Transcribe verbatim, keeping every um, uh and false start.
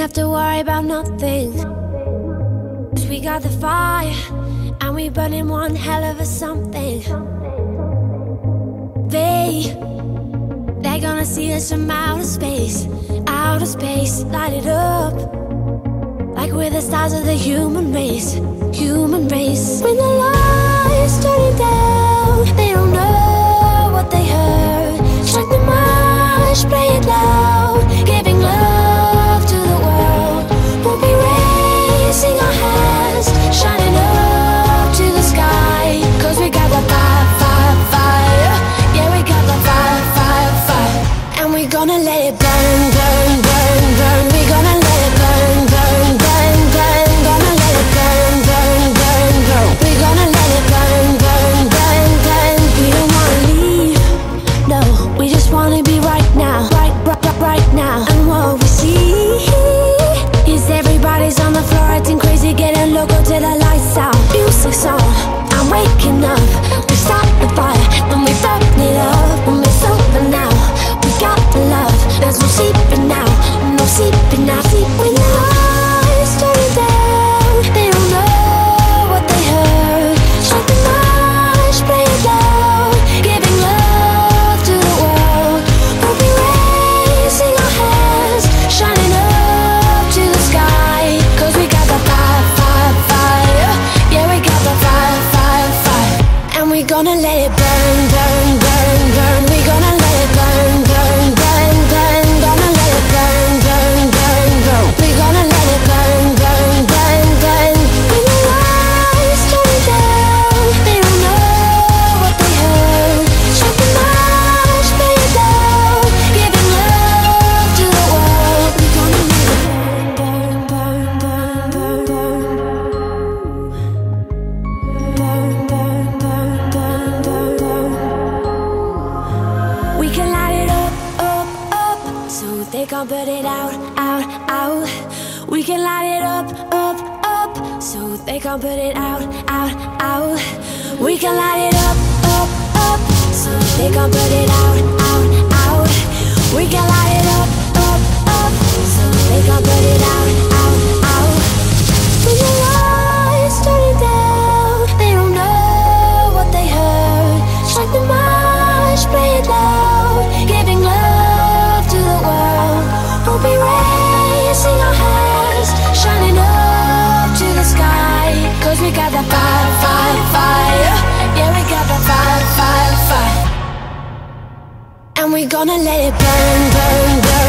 Have to worry about nothing, cause we got the fire and we burning one hell of a something. They, they're gonna see us from outer space, outer space. Light it up like we're the stars of the human race, human race. When the lights turning down, they don't know what they heard. Strike the march, play it loud, giving love shining up to the sky, cause we got the fire, fire, fire. Yeah, we got the fire, fire, fire. And we gonna let it burn, burn, burn, burn. We gonna let it burn, burn, burn, burn. Gonna let it burn, burn, burn, burn. We gonna let it burn, burn, burn, burn. We don't wanna leave, no, we just wanna be right now, right, right, right, right now. And what we see is everybody's on the floor acting crazy, getting loco till the lights out. Music's on, I'm waking up. We start the fire, then we burn it up. When it's over now, we got the love. There's no sleeping now, no sleeping now. Sleeping now, it's turning down. They don't know what they heard. Strike the march, play it loud, giving love to the world. We'll be raising our hands, shining up to the sky, cause we got the fire, fire, fire. Yeah, we got the fire, fire, fire. And we gonna let it burn, burn, burn, burn. We gonna let it burn, burn, burn, burn. Gonna let it burn, burn, burn, burn. We gonna let it burn, burn, burn, burn. When the lights turn down, they don't know what they heard. Strike the march, play it loud, giving love to the world. We gonna let it burn. Burn, burn, burn, burn, burn. Burn, burn, burn, burn, burn, burn. We can light it up, up, up, so they can't put it out, out, out. We can light it up, up, up, so they can't put it out, out, out. We can light it up, up, up, so they can't put it out, out, out. We can light it up, up, up, so they can't put it out, out, out. When the lights turning down, they don't know what they heard. Strike the march, play it loud, giving love to the world. We'll be raising our hands, shining up to the sky, cause we got the fire, fire, fire. Yeah, we got the fire, fire, fire. And we gonna let it burn, burn, burn.